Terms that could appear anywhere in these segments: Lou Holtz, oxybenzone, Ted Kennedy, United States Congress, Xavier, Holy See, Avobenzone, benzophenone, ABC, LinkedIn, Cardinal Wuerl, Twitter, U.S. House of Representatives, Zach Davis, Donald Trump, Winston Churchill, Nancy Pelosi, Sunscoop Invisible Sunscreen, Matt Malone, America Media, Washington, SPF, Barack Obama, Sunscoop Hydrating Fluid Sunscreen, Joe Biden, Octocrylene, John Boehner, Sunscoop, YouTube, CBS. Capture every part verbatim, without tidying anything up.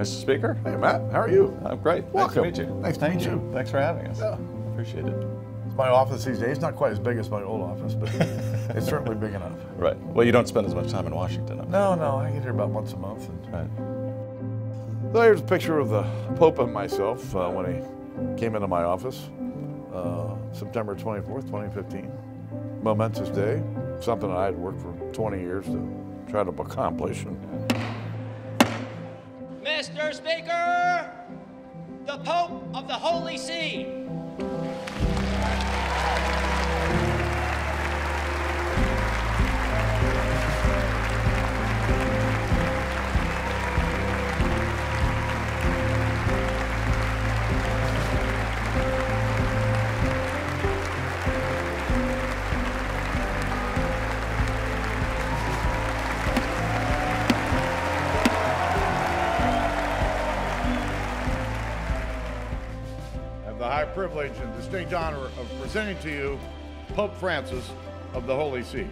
Mister Speaker. Hey, Matt. How are you? I'm great. Welcome. Nice to meet you. Nice to meet you. you. Thanks for having us. Yeah. Appreciate it. My office these days, not quite as big as my old office, but it's certainly big enough. Right. Well, you don't spend as much time in Washington. I'm no, sure. no. I get here about once a month. And right. So here's a picture of the Pope and myself uh, when he came into my office, uh, September twenty-fourth, twenty fifteen. Momentous day. Something that I had worked for twenty years to try to accomplish. Mister Speaker, the Pope of the Holy See. Privilege and distinct honor of presenting to you Pope Francis of the Holy See.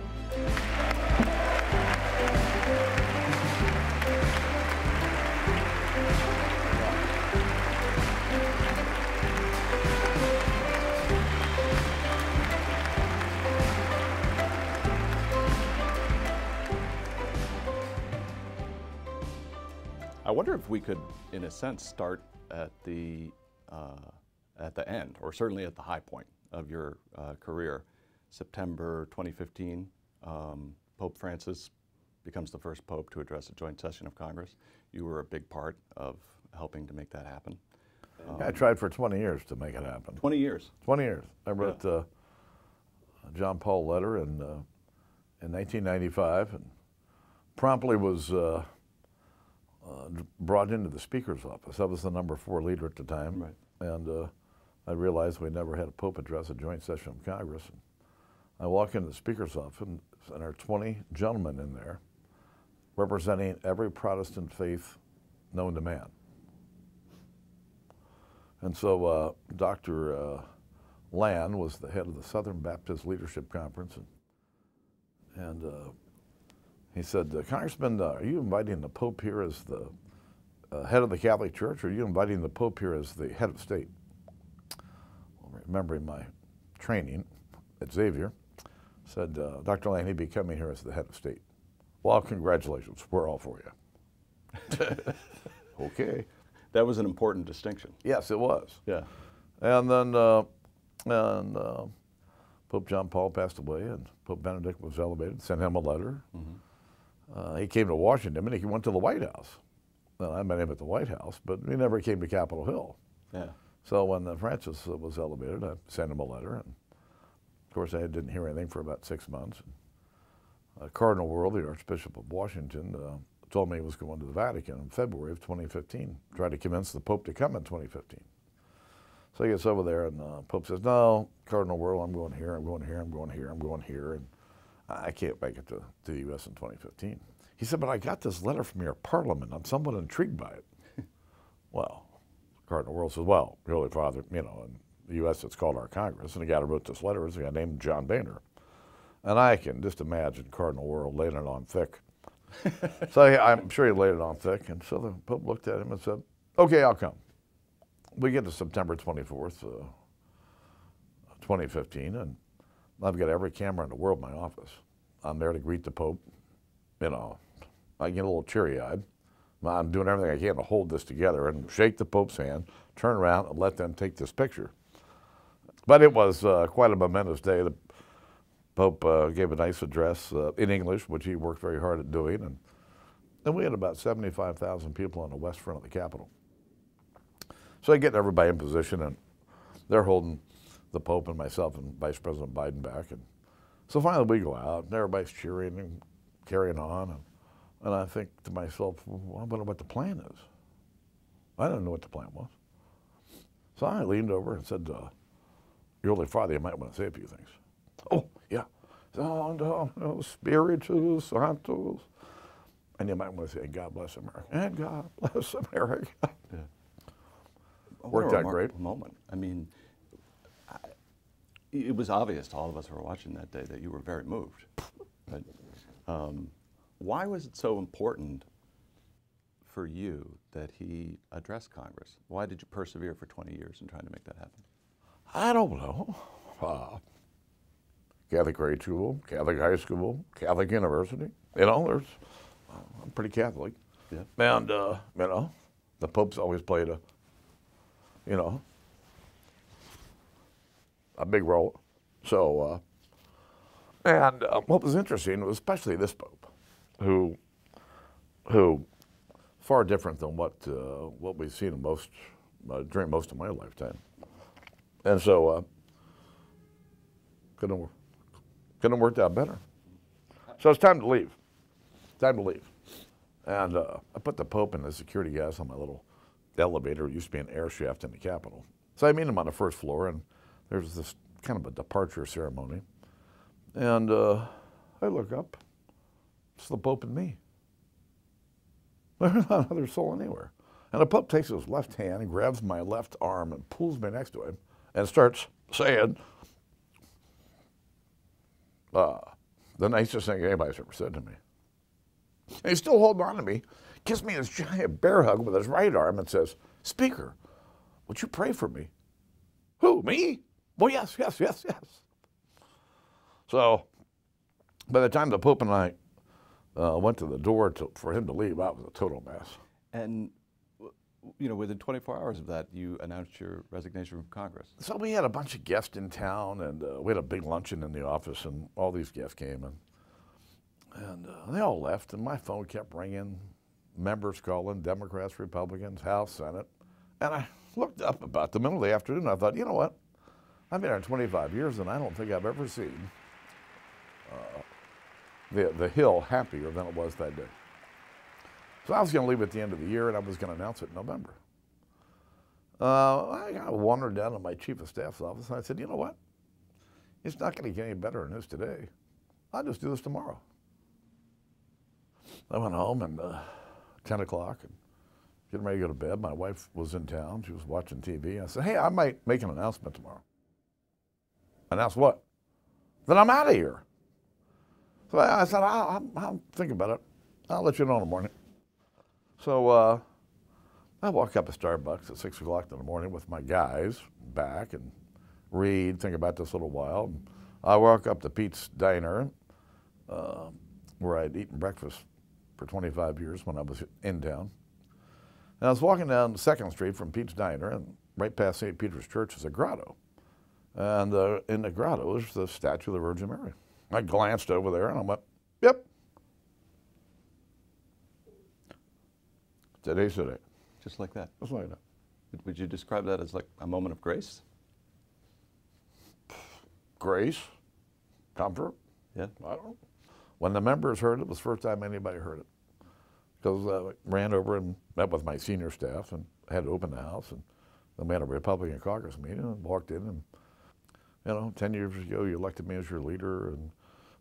I wonder if we could, in a sense, start at the uh, at the end, or certainly at the high point of your uh, career. September twenty fifteen, um, Pope Francis becomes the first Pope to address a joint session of Congress. You were a big part of helping to make that happen. Um, I tried for twenty years to make it happen. twenty years? twenty years. I wrote yeah. uh, a John Paul letter in, uh, in nineteen ninety-five, and promptly was uh, uh, brought into the Speaker's office. I was the number four leader at the time. Right. And uh, I realized we never had a Pope address a joint session of Congress. And I walk into the Speaker's office, and there are twenty gentlemen in there representing every Protestant faith known to man. And so uh, Doctor Uh, Land was the head of the Southern Baptist Leadership Conference. And, and uh, he said, Congressman, uh, are you inviting the Pope here as the Uh, head of the Catholic Church, or are you inviting the Pope here as the head of state? Well, remembering my training at Xavier, said, uh, Doctor Lane, he'd be coming here as the head of state. Well, congratulations, we're all for you. Okay. That was an important distinction. Yes, it was. Yeah. And then uh, and, uh, Pope John Paul passed away, and Pope Benedict was elevated, sent him a letter. Mm-hmm. uh, he came to Washington, and he went to the White House. Well, I met him at the White House, but he never came to Capitol Hill. Yeah. So when uh, Francis was elevated, I sent him a letter. And of course, I didn't hear anything for about six months. And, uh, Cardinal Wuerl, the Archbishop of Washington, uh, told me he was going to the Vatican in February of twenty fifteen, tried to convince the Pope to come in twenty fifteen. So he gets over there, and the uh, Pope says, no, Cardinal Wuerl, I'm going here, I'm going here, I'm going here, I'm going here, and I can't make it to, to the U S in twenty fifteen. He said, but I got this letter from your parliament. I'm somewhat intrigued by it. Well, Cardinal Wuerl says, well, Holy Father, you know, in the U S it's called our Congress, and the guy who wrote this letter is a guy named John Boehner. And I can just imagine Cardinal Wuerl laying it on thick. So I'm sure he laid it on thick. And so the Pope looked at him and said, okay, I'll come. We get to September twenty-fourth, uh, twenty fifteen, and I've got every camera in the world in my office. I'm there to greet the Pope, you know. I get a little cheery-eyed. I'm doing everything I can to hold this together and shake the Pope's hand, turn around, and let them take this picture. But it was uh, quite a momentous day. The Pope uh, gave a nice address uh, in English, which he worked very hard at doing. And then we had about seventy-five thousand people on the west front of the Capitol. So I get everybody in position, and they're holding the Pope and myself and Vice President Biden back. And so finally we go out, and everybody's cheering and carrying on. And And I think to myself, well, I wonder what the plan is. I didn't know what the plan was. So I leaned over and said, uh, Your Holy Father, you might want to say a few things. Oh, yeah. Spiritus Sanctus. And you might want to say, God bless America. And God bless America. Yeah. Worked out great. Moment. I mean, I, it was obvious to all of us who were watching that day that you were very moved. But, um, why was it so important for you that he addressed Congress? Why did you persevere for twenty years in trying to make that happen? I don't know. Uh, Catholic grade school, Catholic high school, Catholic university. You know, there's, I'm pretty Catholic. Yeah. And, uh, you know, the Pope's always played a, you know, a big role. So, uh, and uh, what was interesting was especially this Pope, who, who, far different than what uh, what we've seen most uh, during most of my lifetime, and so uh, couldn't couldn't have worked out better. So it's time to leave. Time to leave. And uh, I put the Pope and the security guys on my little elevator. It used to be an air shaft in the Capitol. So I meet him on the first floor, and there's this kind of a departure ceremony. And uh, I look up. It's the Pope and me. There's not another soul anywhere. And the Pope takes his left hand and grabs my left arm and pulls me next to him and starts saying uh, the nicest thing anybody's ever said to me. And he's still holding on to me, gives me this giant bear hug with his right arm and says, "Speaker, would you pray for me?" "Who, me?" "Well, yes, yes, yes, yes." So by the time the Pope and I I uh, went to the door to, for him to leave, I was a total mess. And, you know, within twenty-four hours of that, you announced your resignation from Congress. So we had a bunch of guests in town, and uh, we had a big luncheon in the office, and all these guests came, and, and uh, they all left, and my phone kept ringing, members calling, Democrats, Republicans, House, Senate. And I looked up about the middle of the afternoon, and I thought, you know what? I've been here twenty-five years, and I don't think I've ever seen uh, The, the Hill happier than it was that day. So I was going to leave at the end of the year, and I was going to announce it in November. Uh, I kind of wandered down to my chief of staff's office, and I said, you know what? It's not going to get any better than this today. I'll just do this tomorrow. I went home at uh, ten o'clock, and getting ready to go to bed. My wife was in town. She was watching T V. I said, hey, I might make an announcement tomorrow. Announce what? Then I'm out of here. So I said, I'll, I'll, I'll think about it. I'll let you know in the morning. So uh, I walk up to Starbucks at six o'clock in the morning with my guys back and read, think about this a little while. And I walk up to Pete's Diner, uh, where I'd eaten breakfast for twenty-five years when I was in town. And I was walking down second street from Pete's Diner, and right past Saint Peter's Church is a grotto. And uh, in the grotto is the statue of the Virgin Mary. I glanced over there, and I went, yep. Today's today. Just like that? Just like that. Would you describe that as like a moment of grace? Grace? Comfort? Yeah. I don't know. When the members heard it, it was the first time anybody heard it. Because I ran over and met with my senior staff and had to open the house, and then we had a Republican caucus meeting and walked in, and you know, ten years ago, you elected me as your leader, and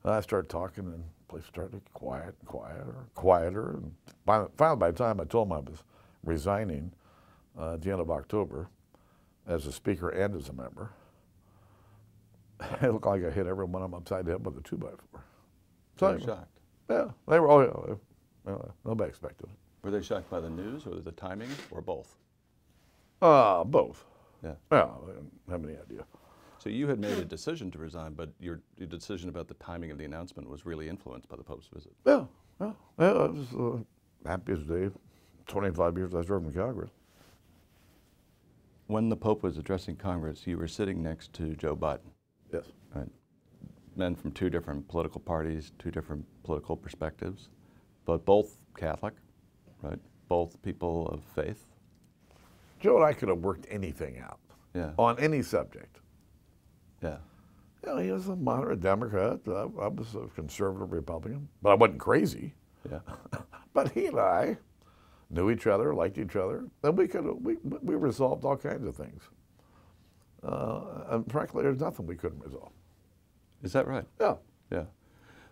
I started talking, and the place started quiet and quieter, quieter. And by, finally, by the time I told them I was resigning uh, at the end of October as a speaker and as a member, it looked like I hit every one of them upside the head with a two by four. So they were shocked? Yeah. They were, oh, yeah, they, nobody expected it. Were they shocked by the news, or the timing, or both? Uh, both. Yeah. Yeah, I didn't have any idea. So you had made a decision to resign, but your, your decision about the timing of the announcement was really influenced by the Pope's visit. Yeah, yeah, yeah, it was the happiest day, twenty-five years I served in Congress. When the Pope was addressing Congress, you were sitting next to Joe Biden. Yes. Right? Men from two different political parties, two different political perspectives, but both Catholic, right? Both people of faith. Joe and I could have worked anything out, yeah, on any subject. Yeah. You know, he was a moderate Democrat. I, I was a conservative Republican, but I wasn't crazy. Yeah. But he and I knew each other, liked each other, and we could we we resolved all kinds of things. Uh, and frankly, there's nothing we couldn't resolve. Is that right? Yeah. Yeah.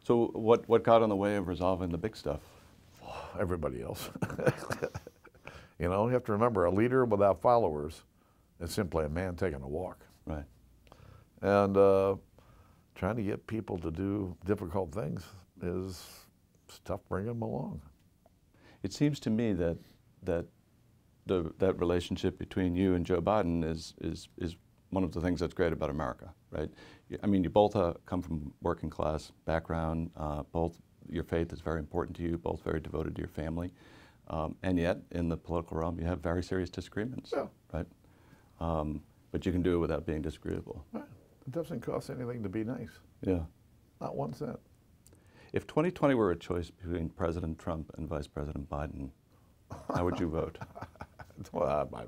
So what what got in the way of resolving the big stuff? Everybody else. You know, you have to remember, a leader without followers is simply a man taking a walk. Right. And uh, trying to get people to do difficult things is tough, bringing them along. It seems to me that that the, that relationship between you and Joe Biden is is is one of the things that's great about America, right? I mean, you both uh, come from working class background. Uh, both your faith is very important to you. Both very devoted to your family, um, and yet in the political realm, you have very serious disagreements, yeah. right? Um, but you can do it without being disagreeable. Right. It doesn't cost anything to be nice. Yeah, not one cent. If twenty twenty were a choice between President Trump and Vice President Biden, how would you vote? Well, I, I,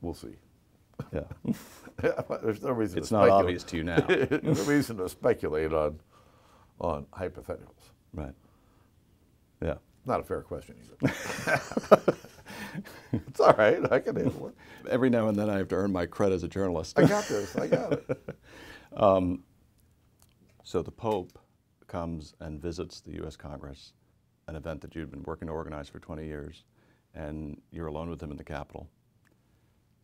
we'll see. Yeah. yeah there's no reason. It's to not speculate. Obvious to you now. There's no reason to speculate on, on hypotheticals. Right. Yeah. Not a fair question either. It's all right. I can handle it. Every now and then I have to earn my cred as a journalist. I got this. I got it. Um, so the Pope comes and visits the U S Congress, an event that you'd been working to organize for twenty years, and you're alone with him in the Capitol.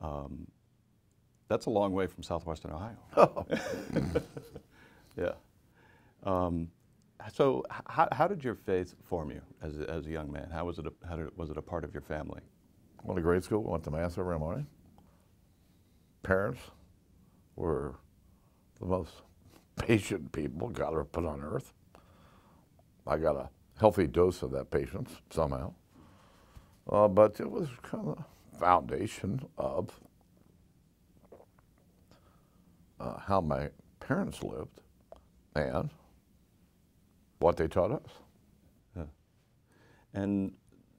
Um, that's a long way from southwestern Ohio. Oh. yeah. Um, so how, how did your faith form you as a, as a young man? How was it? A, how did it, was it a part of your family? I went to grade school. I went to mass every morning. Parents were the most patient people God ever put on earth. I got a healthy dose of that patience somehow. Uh, but it was kind of the foundation of uh, how my parents lived and what they taught us. Yeah. And,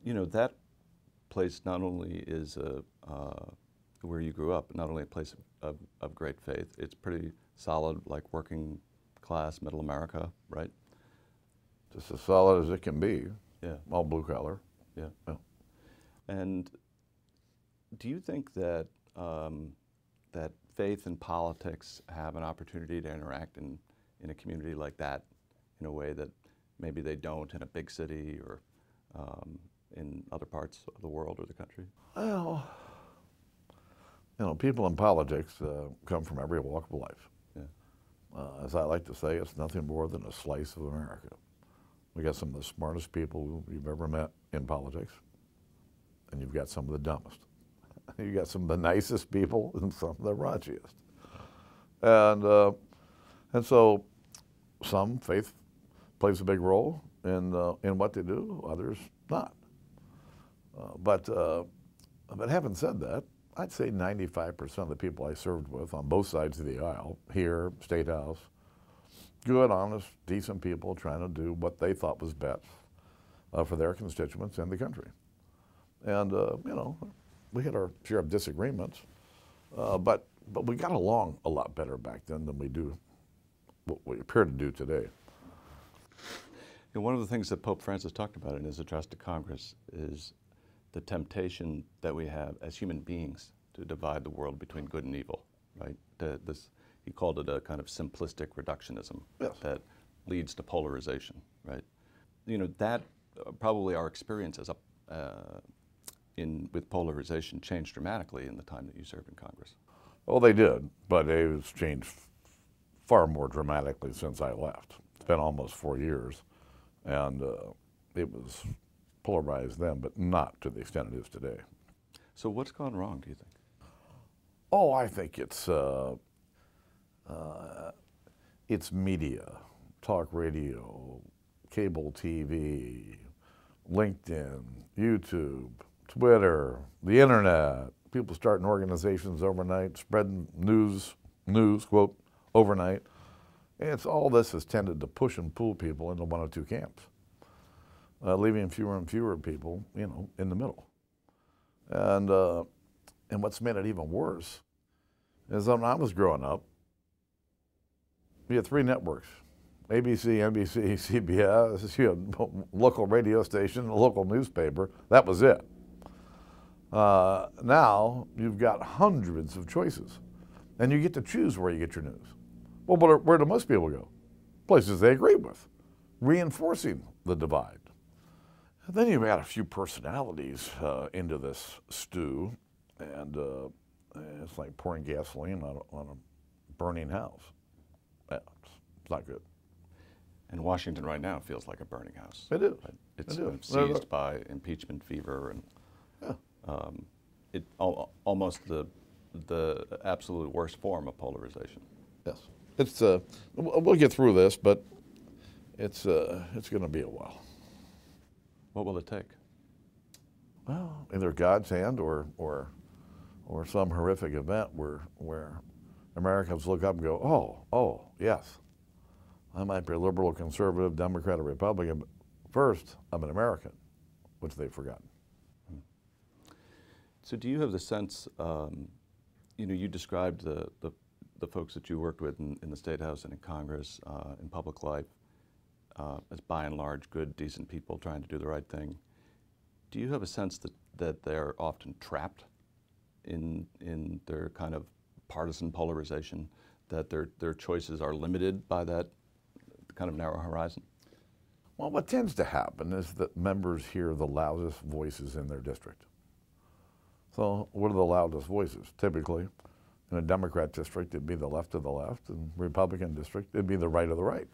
you know, that place not only is a, uh, where you grew up, not only a place of, of great faith, it's pretty solid, like working class, middle America, right? Just as solid as it can be. Yeah. All blue collar. Yeah. yeah. And do you think that um, that faith and politics have an opportunity to interact in, in a community like that in a way that maybe they don't in a big city or um, in other parts of the world or the country? Well, you know, people in politics uh, come from every walk of life. Yeah. Uh, as I like to say, it's nothing more than a slice of America. We got some of the smartest people you've ever met in politics, and you've got some of the dumbest. You've got some of the nicest people and some of the raunchiest. And, uh, and so some faith plays a big role in, uh, in what they do, others not. Uh, but, uh, but having said that, I'd say ninety-five percent of the people I served with on both sides of the aisle, here, State House, good, honest, decent people trying to do what they thought was best uh, for their constituents and the country. And, uh, you know, we had our share of disagreements, uh, but, but we got along a lot better back then than we do, what we appear to do today. And one of the things that Pope Francis talked about in his address to Congress is the temptation that we have as human beings to divide the world between good and evil, right? The, this, he called it a kind of simplistic reductionism yes. that leads to polarization, right? You know, that uh, probably our experience as a Uh, in with polarization changed dramatically in the time that you served in Congress. Well, they did, but it has changed far more dramatically since I left. It's been almost four years, and uh, it was polarized then, but not to the extent it is today. So what's gone wrong, do you think? Oh, I think it's uh, uh, it's media, talk radio, cable T V, LinkedIn, YouTube, Twitter, the internet, people starting organizations overnight, spreading news, news, quote, overnight. And it's all this has tended to push and pull people into one or two camps, uh, leaving fewer and fewer people, you know, in the middle. And, uh, and what's made it even worse is when I was growing up, we had three networks. A B C, N B C, C B S, you know, local radio station, local newspaper, that was it. Uh, now you've got hundreds of choices, and you get to choose where you get your news. Well, but where do most people go? Places they agree with, reinforcing the divide. And then you've got a few personalities uh, into this stew, and uh, it's like pouring gasoline on a, on a burning house. Yeah, it's not good. And Washington right now feels like a burning house. It is. It's it is. Seized by impeachment fever and Huh. Um, it al almost the the absolute worst form of polarization. Yes, it's uh, we'll get through this, but it's uh, it's going to be a while. What will it take? Well, either God's hand or or or some horrific event where where Americans look up and go, oh, oh, yes, I might be a liberal, conservative, Democrat, or Republican, but first, I'm an American, which they've forgotten. So do you have the sense, um, you know, you described the, the, the folks that you worked with in, in the State House and in Congress, uh, in public life, uh, as by and large good, decent people trying to do the right thing. Do you have a sense that, that they're often trapped in, in their kind of partisan polarization, that their, their choices are limited by that kind of narrow horizon? Well, what tends to happen is that members hear the loudest voices in their district. So what are the loudest voices? Typically, in a Democrat district, it'd be the left of the left, and Republican district, it'd be the right of the right.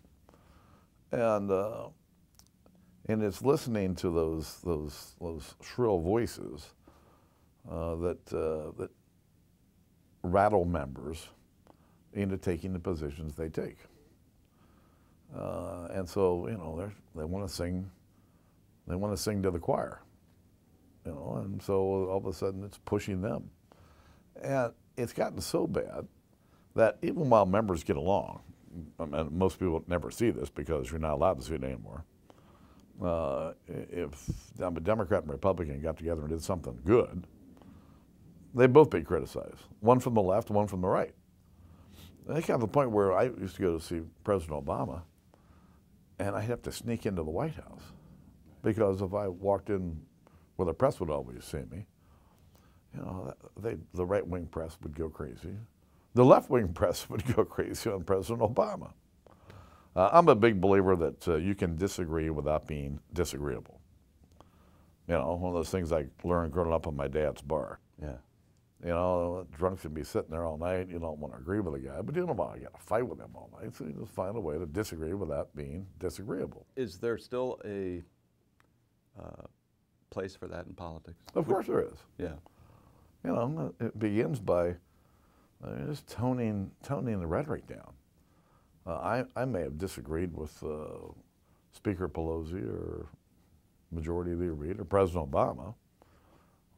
And, uh, and it's listening to those, those, those shrill voices uh, that, uh, that rattle members into taking the positions they take. Uh, and so, you know, they want to sing, they want to sing to the choir, you know, and so all of a sudden it's pushing them. And it's gotten so bad that even while members get along, I mean, most people never see this because you're not allowed to see it anymore. Uh, if a Democrat and Republican got together and did something good, they'd both be criticized, one from the left, one from the right. They got to the point where I used to go to see President Obama, and I'd have to sneak into the White House because if I walked in where the press would always see me, you know, they, the right-wing press would go crazy. The left-wing press would go crazy on President Obama. Uh, I'm a big believer that uh, you can disagree without being disagreeable. You know, one of those things I learned growing up on my dad's bar. Yeah. You know, drunks would be sitting there all night. You don't want to agree with a guy, but you don't want to get a fight with him all night. So you just find a way to disagree without being disagreeable. Is there still a uh, place for that in politics? Of course there is. Yeah. You know, it begins by uh, just toning toning the rhetoric down. Uh, I I may have disagreed with uh, Speaker Pelosi or Majority Leader Reid or President Obama,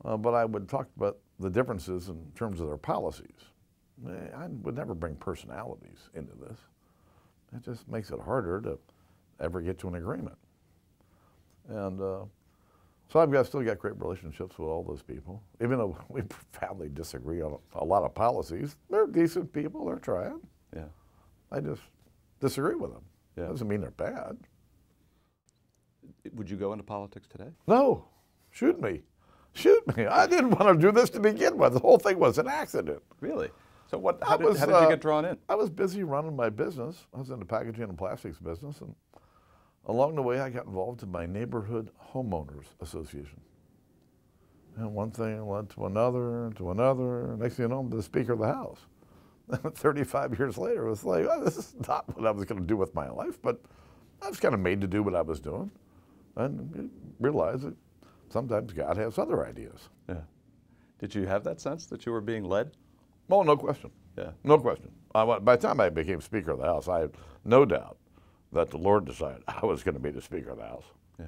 uh, but I would talk about the differences in terms of their policies. I would never bring personalities into this. It just makes it harder to ever get to an agreement. And uh, so I've got, still got great relationships with all those people. Even though we profoundly disagree on a lot of policies, they're decent people, they're trying. Yeah. I just disagree with them. Yeah. Doesn't mean they're bad. Would you go into politics today? No, shoot me. Shoot me. I didn't want to do this to begin with. The whole thing was an accident. Really? So what, how, did, was, how did you get drawn in? Uh, I was busy running my business. I was in the packaging and plastics business. And along the way, I got involved in my neighborhood homeowners association. And one thing led to another, to another. Next thing you know, I'm the Speaker of the House. thirty-five years later, it was like, oh, this is not what I was going to do with my life, but I was kind of made to do what I was doing. And realized that sometimes God has other ideas. Yeah. Did you have that sense that you were being led? Oh, no question. Yeah. No question. I, by the time I became Speaker of the House, I had no doubt that the Lord decided I was going to be the Speaker of the House. Yeah.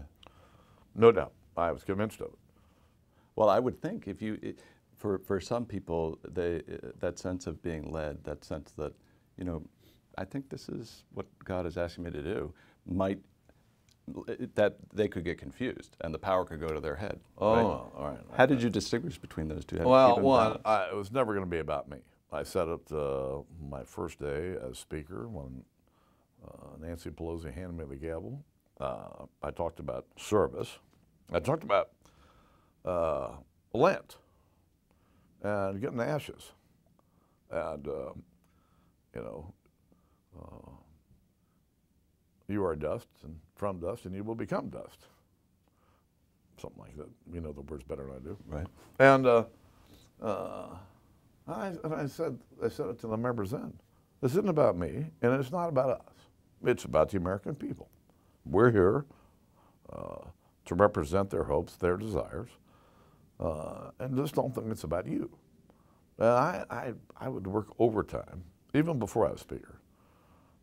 No doubt. I was convinced of it. Well, I would think if you, it, for, for some people, they, uh, that sense of being led, that sense that, you know, I think this is what God is asking me to do, might that they could get confused and the power could go to their head. Oh, right? All right. How did you distinguish between those two? How well, one, I, it was never going to be about me. I set up uh, my first day as Speaker when uh, Nancy Pelosi handed me the gavel. Uh, I talked about service. I talked about uh, Lent and getting the ashes and, uh, you know, uh, you are dust and from dust and you will become dust. Something like that. You know the words better than I do. Right. And uh, uh, I, and I said, I said it to the members then. This isn't about me and it's not about us. It's about the American people. We're here uh, to represent their hopes, their desires. uh, and just don't think it's about you. And I, I, I would work overtime, even before I was Speaker,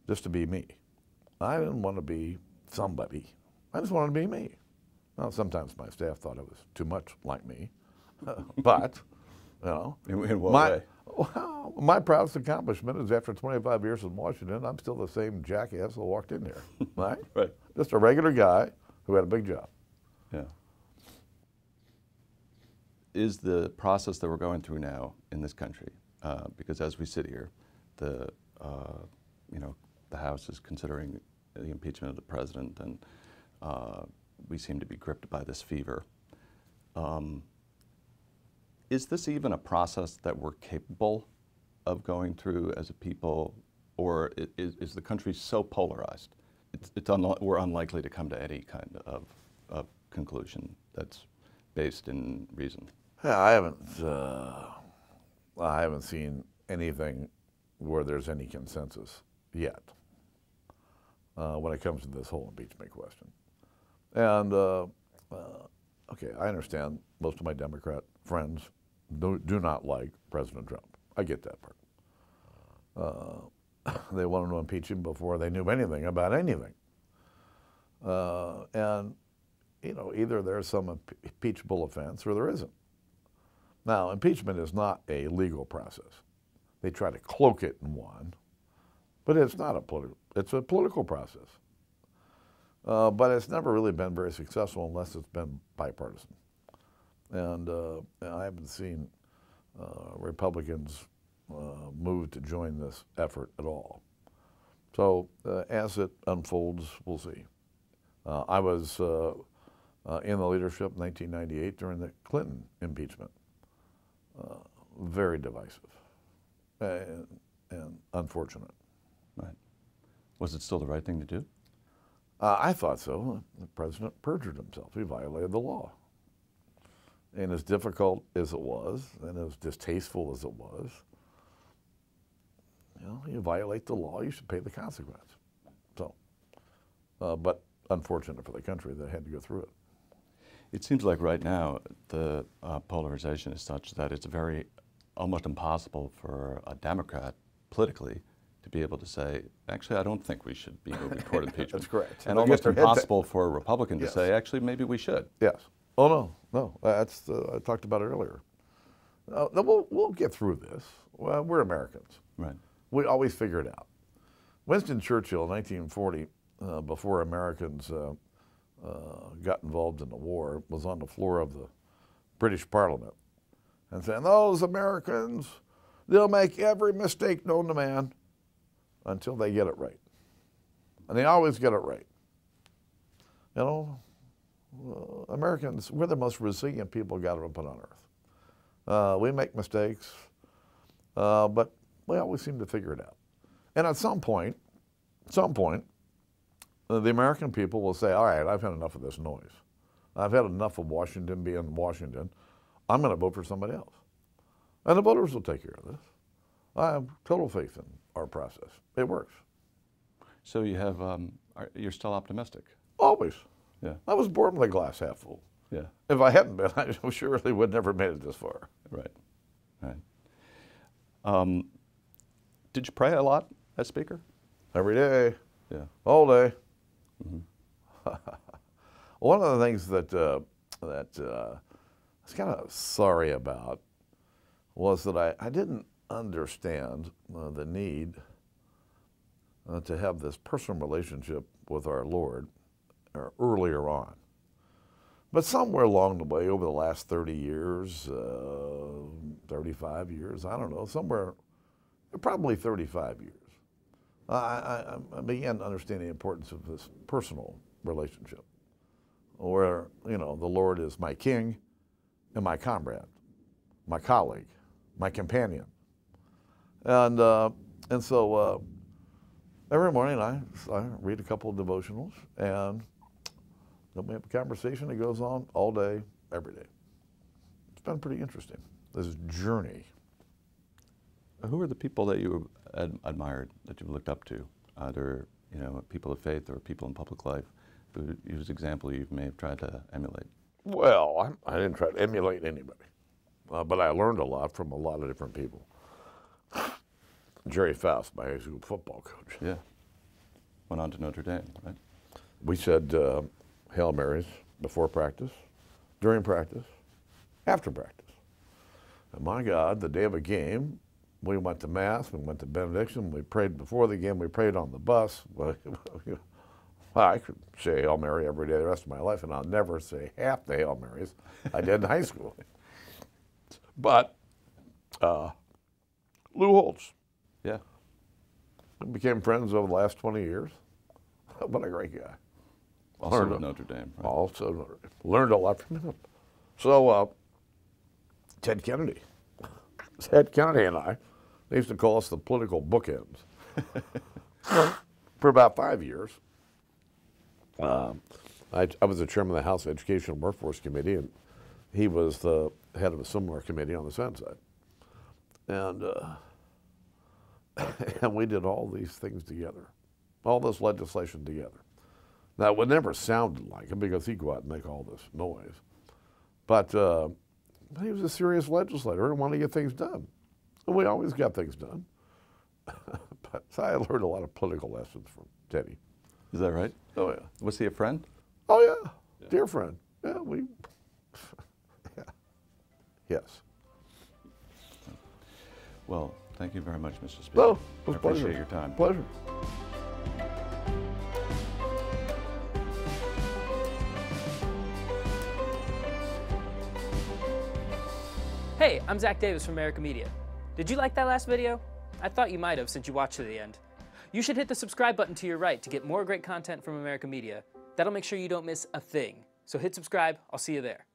just to be me. I didn't want to be somebody. I just wanted to be me. Now, sometimes my staff thought I was too much like me, but, you know. In, in what my, way? Well, my proudest accomplishment is after twenty-five years in Washington, I'm still the same jackass that walked in here, right? Right. Just a regular guy who had a big job. Yeah. Is the process that we're going through now in this country, uh, because as we sit here, the, uh, you know, the House is considering the impeachment of the president, and uh, we seem to be gripped by this fever. Um, Is this even a process that we're capable of going through as a people, or is, is the country so polarized? It's, it's unli we're unlikely to come to any kind of, of conclusion that's based in reason. Yeah, I haven't. Uh, I haven't seen anything where there's any consensus yet uh, when it comes to this whole impeachment question. And uh, uh, okay, I understand most of my Democrat friends do, do not like President Trump. I get that part. Uh, they wanted to impeach him before they knew anything about anything. Uh, and, you know, either there's some impeachable offense or there isn't. Now, impeachment is not a legal process. They try to cloak it in one, but it's not a political, it's a political process. Uh, but it's never really been very successful unless it's been bipartisan. And uh, I haven't seen uh, Republicans uh, move to join this effort at all. So uh, as it unfolds, we'll see. Uh, I was uh, uh, in the leadership in nineteen ninety-eight during the Clinton impeachment. Uh, very divisive and, and unfortunate. Right. Was it still the right thing to do? Uh, I thought so. The president perjured himself. He violated the law. And as difficult as it was, and as distasteful as it was, you know, you violate the law, you should pay the consequence. So, uh, but unfortunate for the country that had to go through it. It seems like right now the uh, polarization is such that it's very, almost impossible for a Democrat politically to be able to say, actually, I don't think we should be moving toward impeachment. That's correct. And, and almost impossible for a Republican to yes. say, actually, maybe we should. Yes. Oh, no, no, that's, the, I talked about it earlier. Uh, no, we'll, we'll get through this. Well, we're Americans. Right. We always figure it out. Winston Churchill, nineteen forty, uh, before Americans uh, uh, got involved in the war, was on the floor of the British Parliament and saying, those Americans, they'll make every mistake known to man until they get it right. And they always get it right. You know? Uh, Americans, we're the most resilient people God ever put on earth. Uh, we make mistakes, uh, but we always seem to figure it out. And at some point, at some point, uh, the American people will say, all right, I've had enough of this noise. I've had enough of Washington being Washington. I'm going to vote for somebody else. And the voters will take care of this. I have total faith in our process. It works. So you have, um, are, you're still optimistic? Always. Yeah. I was born with a glass half full. Yeah. If I hadn't been, I surely would never have made it this far. Right. Right. Um, did you pray a lot as Speaker? Every day. Yeah. All day. Mm-hmm. One of the things that uh, that uh, I was kind of sorry about was that I, I didn't understand uh, the need uh, to have this personal relationship with our Lord. Or earlier on. But somewhere along the way, over the last thirty years, uh, thirty-five years, I don't know, somewhere, probably thirty-five years, I, I, I began to understand the importance of this personal relationship where, you know, the Lord is my king and my comrade, my colleague, my companion. And, uh, and so uh, every morning I, I read a couple of devotionals, and then we have a conversation that goes on all day, every day. It's been pretty interesting, this journey. Who are the people that you ad admired, that you've looked up to, either you know people of faith or people in public life, whose example you may have tried to emulate? Well, I, I didn't try to emulate anybody, uh, but I learned a lot from a lot of different people. Jerry Faust, my high school football coach. Yeah. Went on to Notre Dame, right? We said uh, Hail Marys before practice, during practice, after practice. And my God, the day of a game, we went to Mass, we went to benediction, we prayed before the game, we prayed on the bus. Well, I could say Hail Mary every day the rest of my life, and I'll never say half the Hail Marys I did in high school. But uh, Lou Holtz. Yeah. We became friends over the last twenty years. What a great guy. Also at Notre Dame. Right? Also learned a lot from him. So uh, Ted Kennedy. Ted Kennedy and I, they used to call us the political bookends for about five years. Um, I, I was the chairman of the House Education and Workforce Committee, and he was the head of a similar committee on the Senate side. And, uh, and we did all these things together, all this legislation together. Now, it would never sound like him because he'd go out and make all this noise. But uh, he was a serious legislator and wanted to get things done. And we always got things done. But so I learned a lot of political lessons from Teddy. Is that right? Oh, yeah. Was he a friend? Oh, yeah. yeah. Dear friend. Yeah, we... yeah. Yes. Well, thank you very much, Mister Speaker. Well, it was I appreciate pleasure. your time. Pleasure. Hey, I'm Zach Davis from America Media. Did you like that last video? I thought you might have since you watched to the end. You should hit the subscribe button to your right to get more great content from America Media. That'll make sure you don't miss a thing. So hit subscribe. I'll see you there.